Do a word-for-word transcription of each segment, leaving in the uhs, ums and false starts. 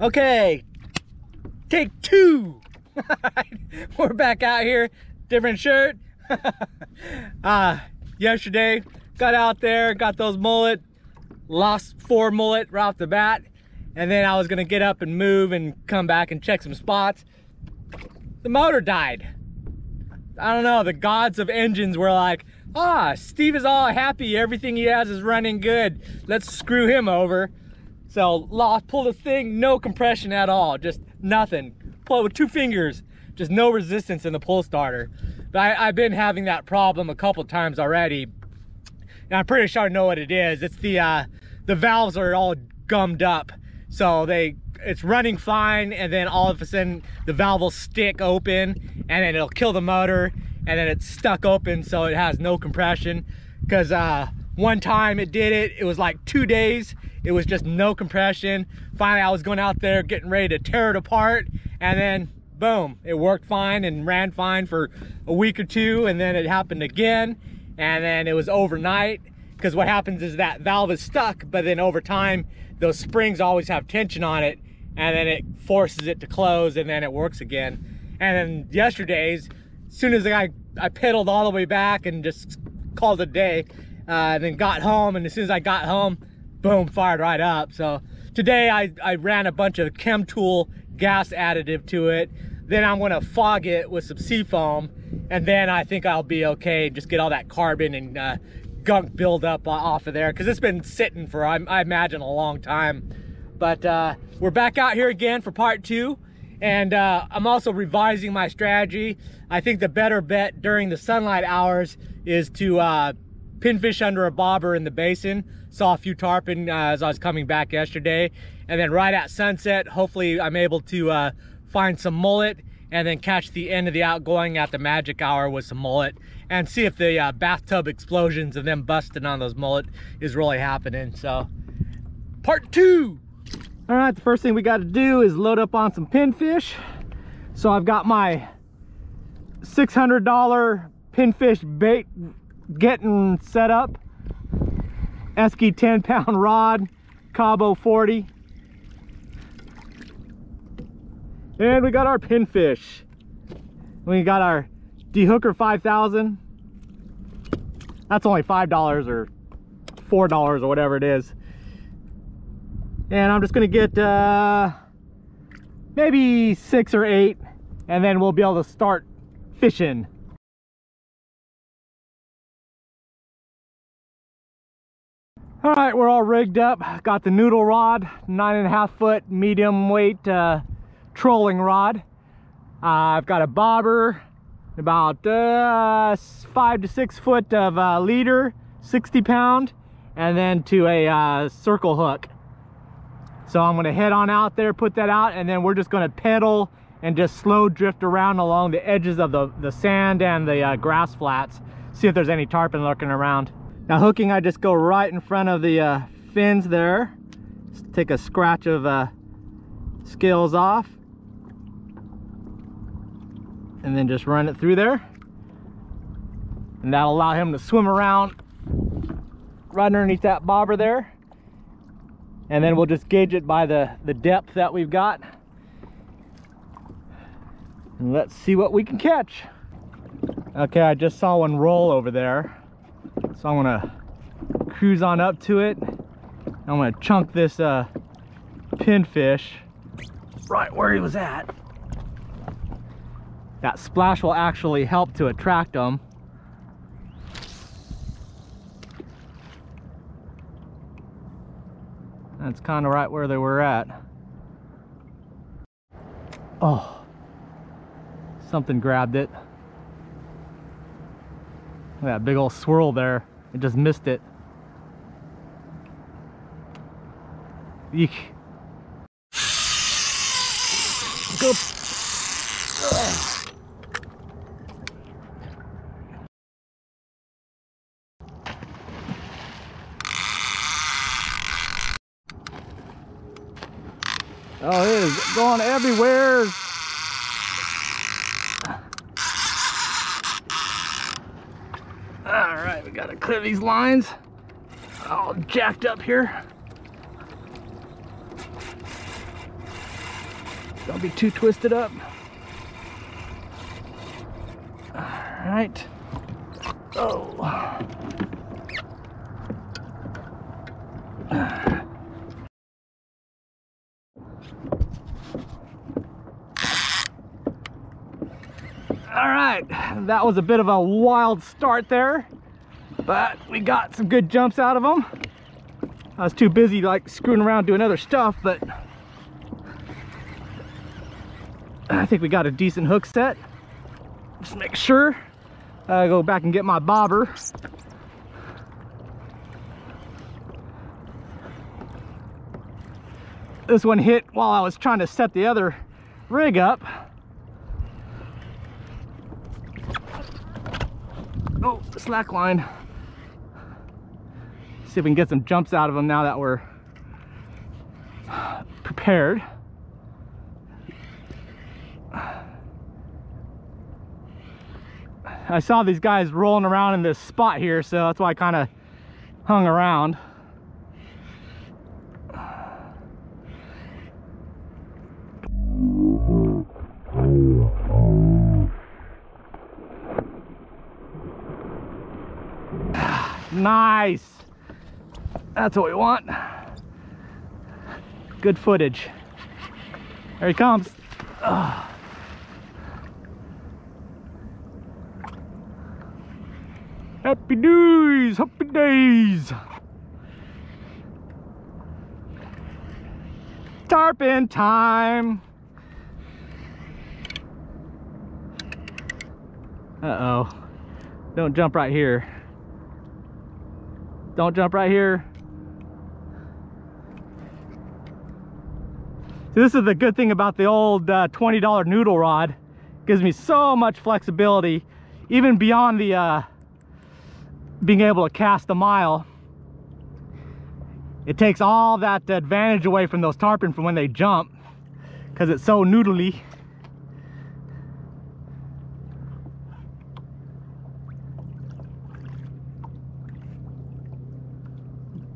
Okay, take two. We're back out here, different shirt. uh, yesterday, got out there, got those mullet, lost four mullet right off the bat. And then I was gonna get up and move and come back and check some spots. The motor died. I don't know, the gods of engines were like, ah, Steve is all happy, everything he has is running good. Let's screw him over. So lost, pulled a thing, no compression at all, just nothing. Pull it with two fingers, just no resistance in the pull starter. But I, I've been having that problem a couple times already. And I'm pretty sure I know what it is. It's the, uh, the valves are all gummed up. So they, it's running fine, and then all of a sudden the valve will stick open, and then it'll kill the motor, and then it's stuck open, so it has no compression. Because uh, one time it did it, it was like two days, it was just no compression. Finally, I was going out there getting ready to tear it apart, and then boom, it worked fine and ran fine for a week or two, and then it happened again, and then it was overnight. Because what happens is that valve is stuck, but then over time, those springs always have tension on it, and then it forces it to close, and then it works again. And then yesterday's, as soon as I, I pedaled all the way back and just called it a day, uh, and then got home, and as soon as I got home, boom, fired right up. So today I, I ran a bunch of Chemtool gas additive to it. Then I'm gonna fog it with some Seafoam, and then I think I'll be okay, just get all that carbon and uh, gunk build up off of there, because it's been sitting for I, I imagine a long time. But uh, we're back out here again for part two, and uh, I'm also revising my strategy. I think the better bet during the sunlight hours is to uh, pinfish under a bobber in the basin. Saw a few tarpon uh, as I was coming back yesterday, and then right at sunset hopefully I'm able to uh, find some mullet, and then catch the end of the outgoing at the magic hour with some mullet, and see if the uh, bathtub explosions of them busting on those mullet is really happening. So, part two. All right, the first thing we got to do is load up on some pinfish. So I've got my six hundred dollar pinfish bait getting set up. Esky ten pound rod, Cabo forty. And we got our pinfish. We got our dehooker five thousand. That's only five dollars or four dollars or whatever it is. And I'm just gonna get uh, maybe six or eight, and then we'll be able to start fishing. All right, we're all rigged up. Got the noodle rod, nine and a half foot medium weight uh, trolling rod. uh, I've got a bobber, about uh, five to six foot of uh, leader, sixty pound, and then to a uh, circle hook. So I'm gonna head on out there, put that out, and then we're just gonna pedal and just slow drift around along the edges of the, the sand and the uh, grass flats, see if there's any tarpon lurking around. Now hooking, I just go right in front of the uh, fins there, just take a scratch of uh, scales off, and then just run it through there, and that'll allow him to swim around right underneath that bobber there, and then we'll just gauge it by the the depth that we've got, and let's see what we can catch. Okay, I just saw one roll over there, so I'm gonna cruise on up to it. I'm gonna chunk this uh, pinfish right where he was at. That splash will actually help to attract them. That's kind of right where they were at. Oh, something grabbed it. Look at that big old swirl there. It just missed it. Eek. Go. Ugh. Oh, it is going everywhere. All right, we gotta clear these lines. All jacked up here. Don't be too twisted up. All right. Oh. All right, that was a bit of a wild start there, but we got some good jumps out of them. I was too busy like screwing around doing other stuff, but I think we got a decent hook set. Just make sure I go back and get my bobber. This one hit while I was trying to set the other rig up. Oh, slack line. See if we can get some jumps out of them now that we're prepared. I saw these guys rolling around in this spot here, so that's why I kind of hung around. Nice. That's what we want. Good footage. There he comes. Ugh. Happy days, happy days. Tarpon time. Uh-oh. Don't jump right here. Don't jump right here. So this is the good thing about the old uh, twenty dollar noodle rod. It gives me so much flexibility, even beyond the uh, being able to cast a mile. It takes all that advantage away from those tarpon from when they jump, because it's so noodly.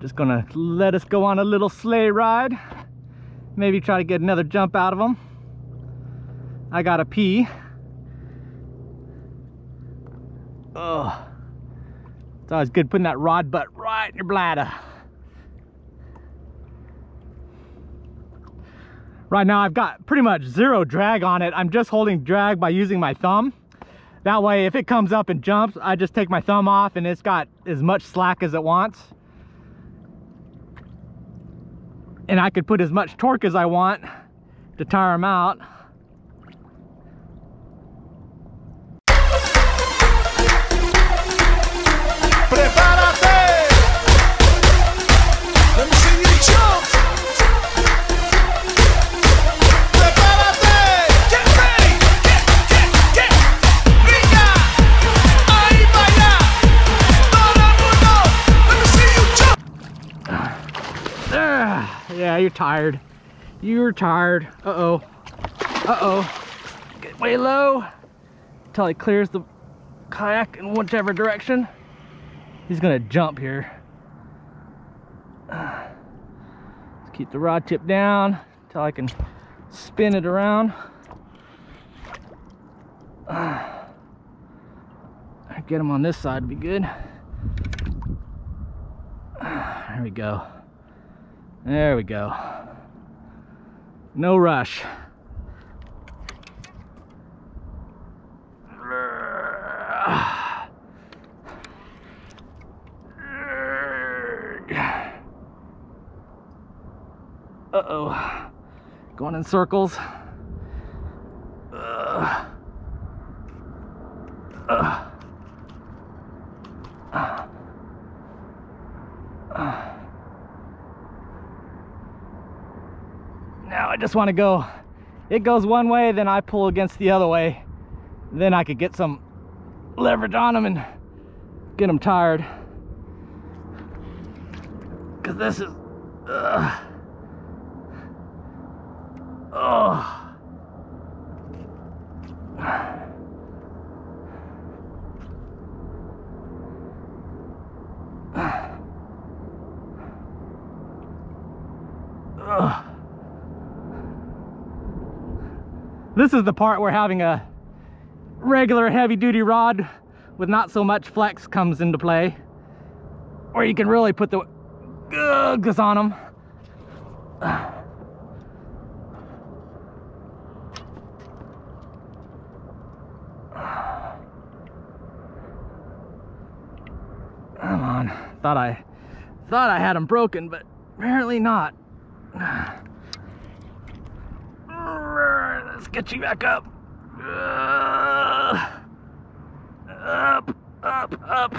Just gonna let us go on a little sleigh ride. Maybe try to get another jump out of them. I gotta pee. Oh, it's always good putting that rod butt right in your bladder. Right now I've got pretty much zero drag on it. I'm just holding drag by using my thumb. That way if it comes up and jumps, I just take my thumb off and it's got as much slack as it wants. And I could put as much torque as I want to tire them out. Let me see you jump. Get ready. Get, get, get. Ahí para. Let me see you jump. There. Yeah, you're tired. You're tired. Uh-oh. Uh-oh. Get way low until he clears the kayak in whichever direction. He's gonna jump here. Uh, let's keep the rod tip down until I can spin it around. Uh, get him on this side would be good. Uh, there we go. There we go. No rush. Uh-oh. Going in circles. Uh. Uh. Just want to go, it goes one way, then I pull against the other way, then I could get some leverage on them and get them tired, because this is uh, oh. This is the part where having a regular heavy duty rod with not so much flex comes into play, where you can really put the gugs on them. Come on, thought I thought I had them broken, but apparently not. Let's get you back up. Uh, up, up, up.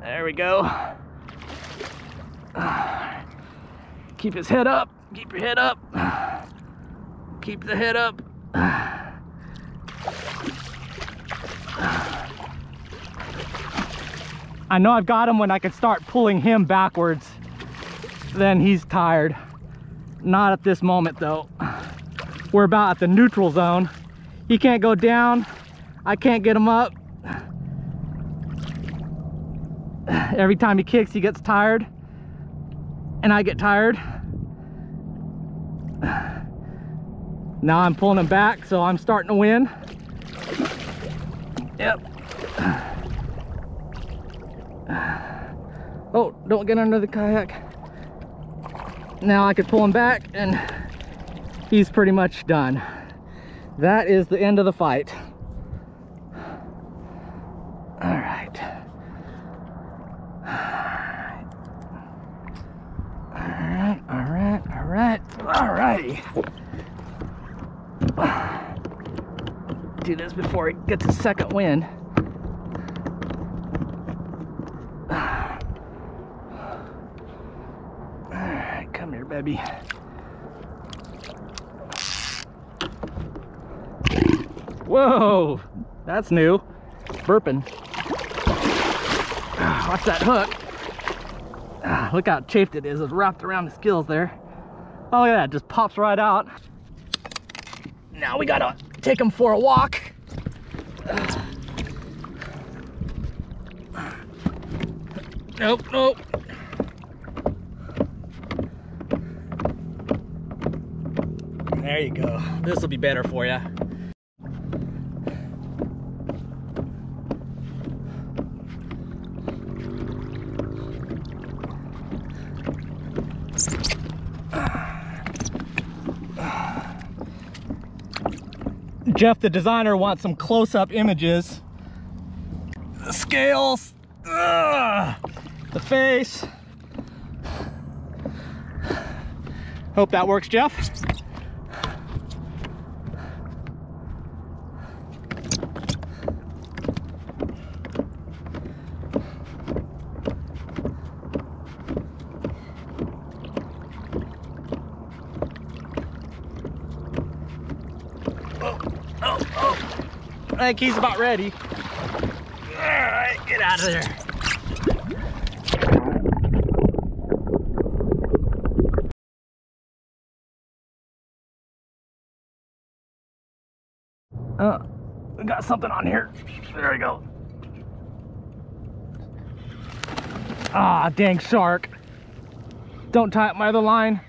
There we go. Uh, keep his head up. Keep your head up. Keep the head up. Uh, I know I've got him when I can start pulling him backwards. Then he's tired. Not at this moment though. We're about at the neutral zone. He can't go down. I can't get him up. Every time he kicks, he gets tired. And I get tired. Now I'm pulling him back, so I'm starting to win. Yep. Oh, don't get under the kayak. Now I could pull him back and he's pretty much done. That is the end of the fight. All right. All right. All right. All right. All right. All right. Do this before he gets a second wind. All right. Come here, baby. Whoa, that's new. Burping. Watch that hook. Look how chafed it is. It's wrapped around the gills there. Oh, look at that. Just pops right out. Now we got to take him for a walk. Nope, nope. There you go. This will be better for you. Jeff, the designer, wants some close-up images. The scales, ugh, the face. Hope that works, Jeff. I think he's about ready. All right, get out of there. Uh, we got something on here. There we go. Ah, dang shark. Don't tie up my other line.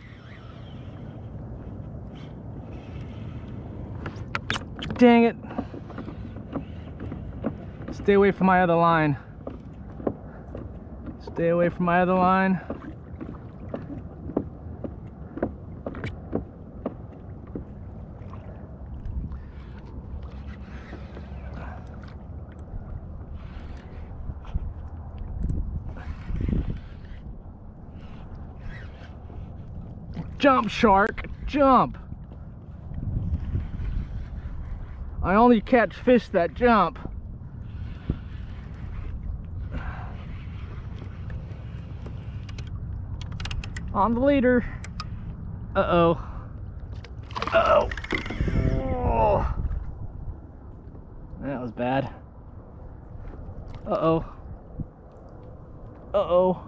Dang it. Stay away from my other line. Stay away from my other line. Jump, shark, jump. I only catch fish that jump. On the leader. Uh-oh. Uh-oh. Oh. That was bad. Uh-oh. Uh-oh.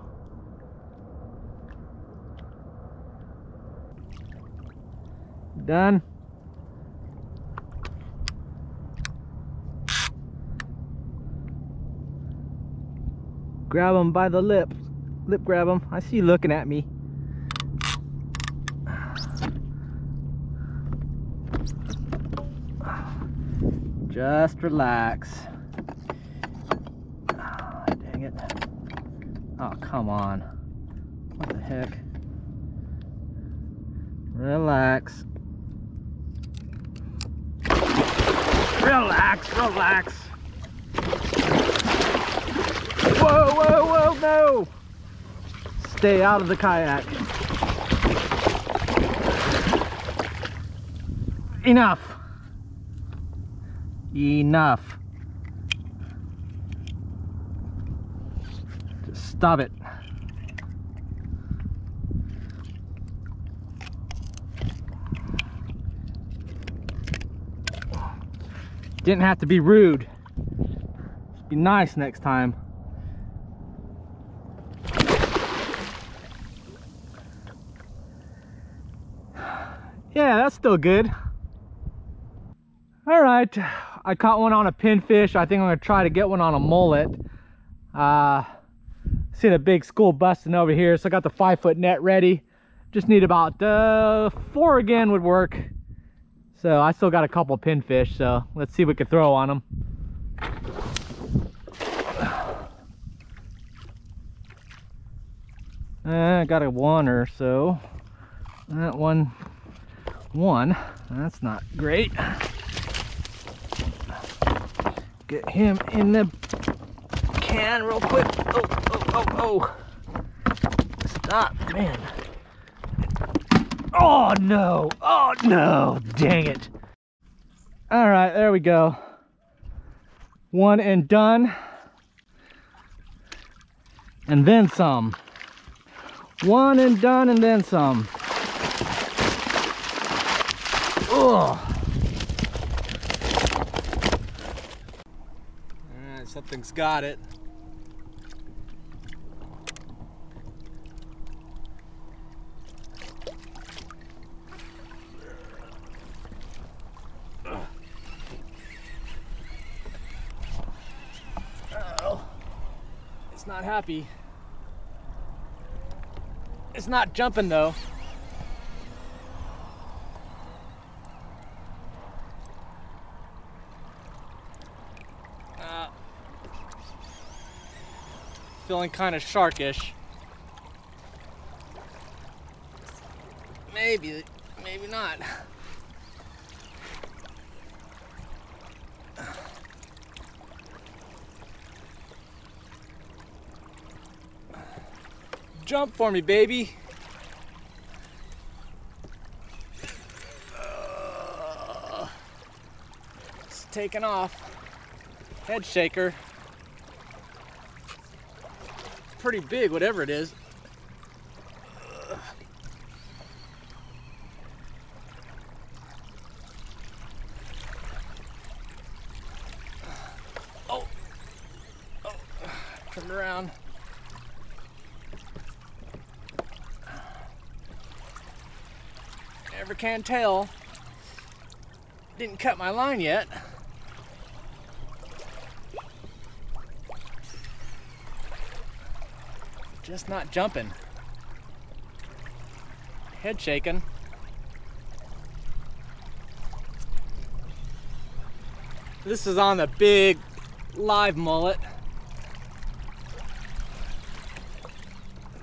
Done. Grab him by the lip. Lip grab him. I see you looking at me. Just relax. Oh, dang it. Oh, come on. What the heck? Relax. Relax, relax. Whoa, whoa, whoa, no. Stay out of the kayak. Enough. Enough. Just stop it. Didn't have to be rude. Just be nice next time. Yeah, that's still good. All right, I caught one on a pinfish. I think I'm gonna try to get one on a mullet. Uh, seen a big school busting over here, so I got the five foot net ready. Just need about uh, four again would work. So I still got a couple pinfish, so let's see what we can throw on them. I uh, got a one or so. That one, one, that's not great. Get him in the can real quick. Oh, oh, oh, oh. Stop, man. Oh no, oh no, dang it. All right, there we go. One and done. And then some. One and done and then some. Oh. Something's got it. Uh-oh. It's not happy. It's not jumping though. Feeling kind of sharkish. Maybe, maybe not. Jump for me, baby. Uh, it's taking off. Head shaker. Pretty big, whatever it is. Ugh. Oh, oh, turned around. Never can tell. Didn't cut my line yet. Just not jumping. Head shaking. This is on the big live mullet.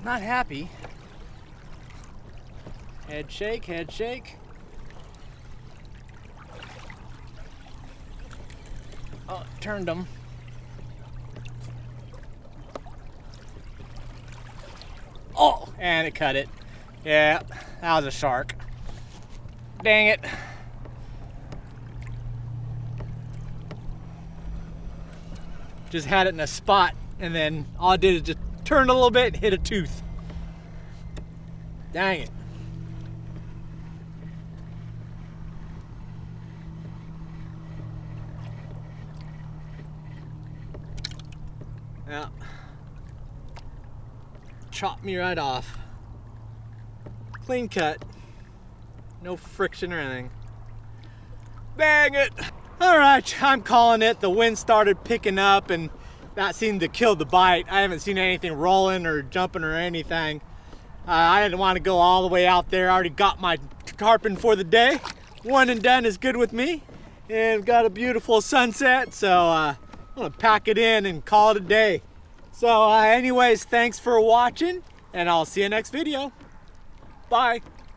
Not happy. Head shake, head shake. Oh, turned him. Oh, and it cut it. Yeah, that was a shark. Dang it. Just had it in a spot, and then all I did is just turn a little bit and hit a tooth. Dang it. Yeah. Chopped me right off. Clean cut. No friction or anything. Dang it! Alright, I'm calling it. The wind started picking up and that seemed to kill the bite. I haven't seen anything rolling or jumping or anything. Uh, I didn't want to go all the way out there. I already got my tarpon for the day. One and done is good with me. and we've got a beautiful sunset, so uh, I'm gonna pack it in and call it a day. So uh, anyways, thanks for watching, and I'll see you next video. Bye.